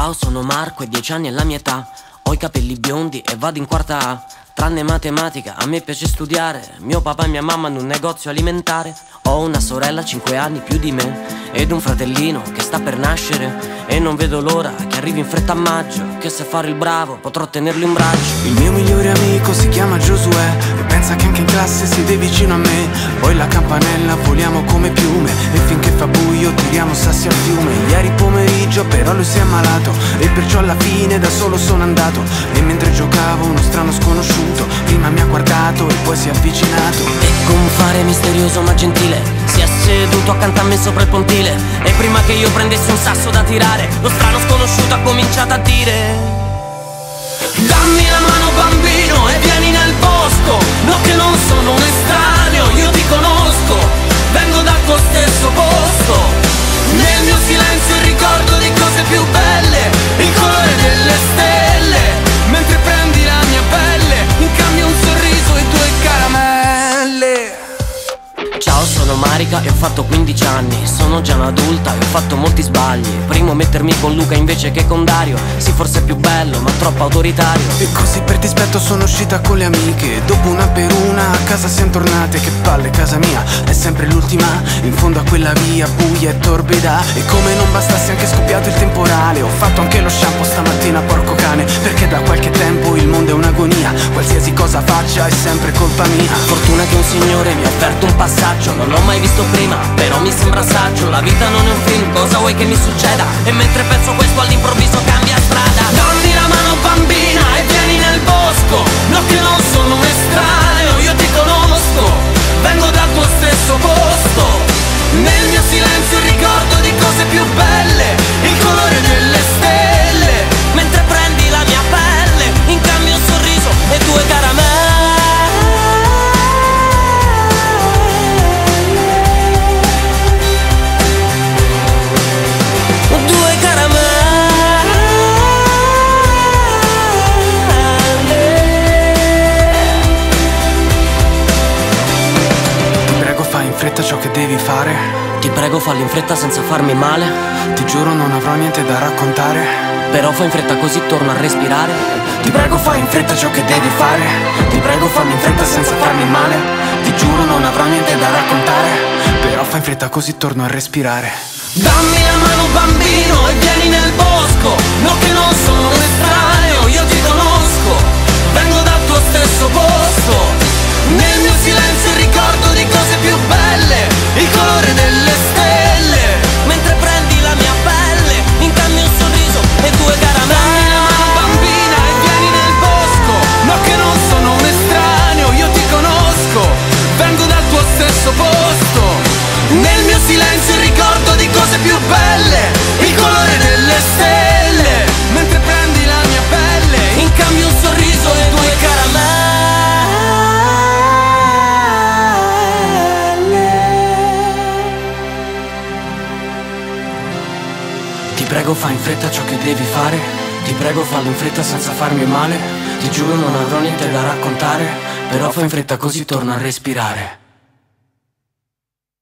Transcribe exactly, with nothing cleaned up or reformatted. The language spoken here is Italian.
Ciao, sono Marco e dieci anni è la mia età. Ho i capelli biondi e vado in quarta A. Tranne matematica, a me piace studiare. Mio papà e mia mamma hanno un negozio alimentare. Ho una sorella cinque anni più di me ed un fratellino che sta per nascere. E non vedo l'ora che arrivi in fretta a maggio, che se fare il bravo potrò tenerlo in braccio. Il mio migliore amico si chiama Giosuè e pensa che anche in classe siede vicino a me. Poi la campanella voliamo come piume e finché fa buio tiriamo sassi al fiume. Ieri pomeriggio però lui si è ammalato e perciò alla fine da solo sono andato. E mentre giocavo uno strano sconosciuto prima mi ha guardato e poi si è avvicinato. E con fare misterioso ma gentile si è seduto accanto a me sopra il pontile. E prima che io prendessi un sasso da tirare, lo strano sconosciuto ha cominciato a dire: dammi la mano bambino e vieni nel bosco. No che non sono un estraneo, io ti conosco, vengo dal tuo stesso posto. Nel mio silenzio il ricordo di cose più belle, il colore delle stelle, mentre prendi la mia pelle, in cambio un sorriso e due caramelle. Ciao, sono Marica e ho fatto quindici anni. Sono già un'adulta e ho fatto molti sbagli. Primo mettermi con Luca invece che con Dario. Sì, forse è più bello ma troppo autoritario. E così per dispetto sono uscita con le amiche. Dopo una per una a casa siamo tornate. Che palle, casa mia è sempre l'ultima, in fondo a quella via buia e torbida. E come non bastasse anche scoppiato il temporale, ho fatto anche lo shampoo stamattina, porco cane. Perché da qualche tempo il mondo è un'agonia, qualsiasi cosa faccia è sempre colpa mia. Fortuna che un signore mi ha offerto un passaggio, non l'ho mai visto prima, però mi sembra saggio. La vita non è un film, cosa vuoi che mi succeda? E mentre penso questo all'improvviso cambia strada. Dammi la mano bambina e vieni nel bosco. No che non sono un estraneo, io ti conosco, vengo dal tuo stesso posto. Nel mio silenzio il ricordo di cose più belle, il colore delle stelle, mentre prendi la mia pelle, in cambio un sorriso e due caramelle. Ciò che devi fare, ti prego fallo in fretta senza farmi male. Ti giuro non avrò niente da raccontare, però fai in fretta così torno a respirare. Ti prego fai in fretta ciò che devi fare, ti prego fallo in fretta senza farmi male. Ti giuro non avrò niente da raccontare, però fai in fretta così torno a respirare. Dammi la mano bambino e vieni nel bosco. No che non sono un estraneo, io ti conosco, vengo dal tuo stesso posto. Nel mio silenzio il ricordo di cose più belle, il colore delle stelle, mentre prendi la mia pelle, in cambio un sorriso e due caramelle. Dammi la mano bambina e vieni nel bosco. No che non sono un estraneo, io ti conosco, vengo dal tuo stesso posto. Nel mio silenzio il ricordo di cose più belle, il colore delle stelle, mentre prendi la mia pelle, in cambio un sorriso e due caramelle. Ti prego fai in fretta ciò che devi fare, ti prego fallo in fretta senza farmi male. Ti giuro non avrò niente da raccontare, però fai in fretta così torno a respirare.